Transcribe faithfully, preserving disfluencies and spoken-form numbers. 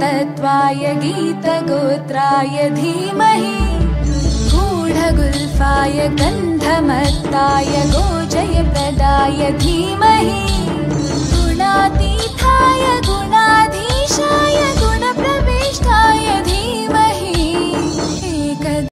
तत्त्वाय गीतगोत्राय धीमहि गूढगुल्फाय गन्धमत्ताय गोजयप्रदाय धीमहि गुणातीताय गुणाधीशाय।